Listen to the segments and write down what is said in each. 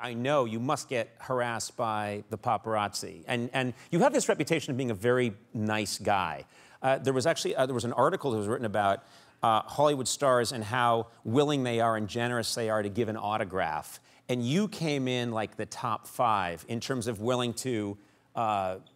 I know you must get harassed by the paparazzi. And you have this reputation of being a very nice guy. There was actually an article that was written about Hollywood stars and how willing they are and generous they are to give an autograph. And you came in like the top 5 in terms of willing to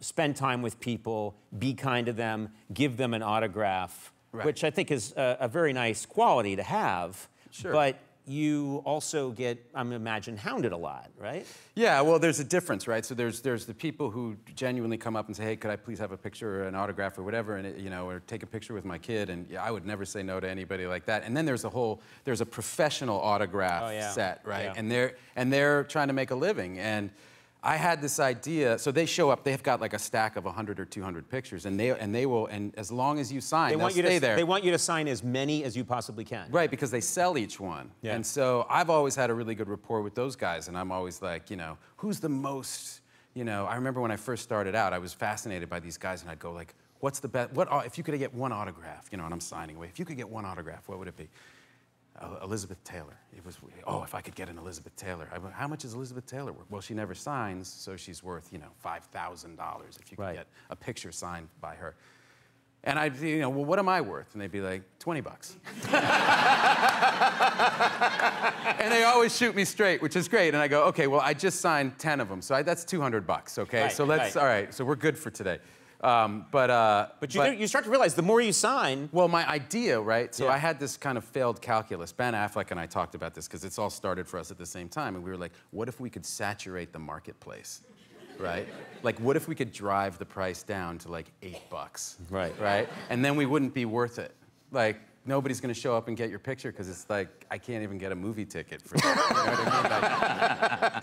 spend time with people, be kind to them, give them an autograph, right. Which I think is a very nice quality to have. Sure. But you also get, I'm imagine, hounded a lot, right? Yeah, well, there's a difference, right? So there's the people who genuinely come up and say, hey, could I please have a picture or an autograph or whatever, and you know, or take a picture with my kid, and yeah, I would never say no to anybody like that. And then there's a whole, there's a professional autograph oh, yeah. set, right? Yeah. And they're trying to make a living. And I had this idea, so they show up, they've got like a stack of 100 or 200 pictures, and they will, and as long as you sign, they'll stay there. They want you to sign as many as you possibly can. Right, because they sell each one. Yeah. And so I've always had a really good rapport with those guys, and I'm always like, you know, who's the most, you know, I remember when I first started out, I was fascinated by these guys, and I'd go like, what's the best, what, if you could get one autograph, you know, and I'm signing away, if you could get one autograph, what would it be? Elizabeth Taylor. It was, oh, if I could get an Elizabeth Taylor. How much is Elizabeth Taylor worth? Well, she never signs, so she's worth, you know, $5,000 if you can right. get a picture signed by her. And I'd be, you know, well, what am I worth? And they'd be like, 20 bucks. And they always shoot me straight, which is great. And I go, okay, well, I just signed 10 of them, so that's 200 bucks, okay? Right, so let's, right. all right, so we're good for today. But you start to realize the more you sign... Well, my idea, right? So yeah. I had this kind of failed calculus. Ben Affleck and I talked about this because it's all started for us at the same time. And we were like, what if we could saturate the marketplace, right? Like, what if we could drive the price down to like $8? Right. Right? And then we wouldn't be worth it. Like, nobody's going to show up and get your picture because it's like, I can't even get a movie ticket for that. You know what I mean?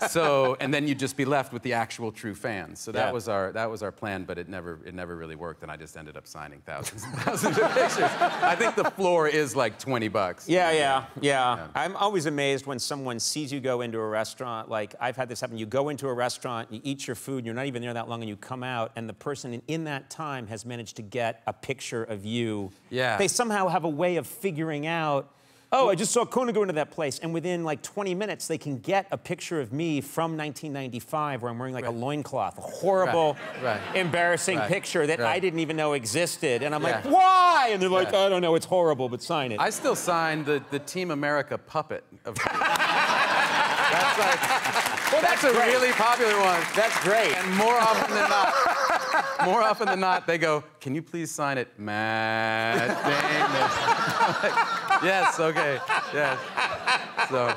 Like, so, and then you'd just be left with the actual true fans. So that, yeah. that was our plan, but it never really worked, and I just ended up signing thousands and thousands of pictures. I think the floor is like 20 bucks. Yeah, yeah, yeah, yeah. I'm always amazed when someone sees you go into a restaurant. Like, I've had this happen. You go into a restaurant, you eat your food, and you're not even there that long, and you come out, and the person in that time has managed to get a picture of you. Yeah. They somehow have a way of figuring out, oh, I just saw Conan go into that place, and within like 20 minutes, they can get a picture of me from 1995 where I'm wearing like right. a loincloth, a horrible, right. Right. embarrassing right. picture that right. I didn't even know existed. And I'm yeah. like, why? And they're like, yeah. I don't know, it's horrible, but sign it. I still signed the Team America puppet of That's like, well, that's a great. Really popular one. That's great. And more often than not, more often than not, they go, can you please sign it, Matt Damon? Like, yes, okay, yes. So.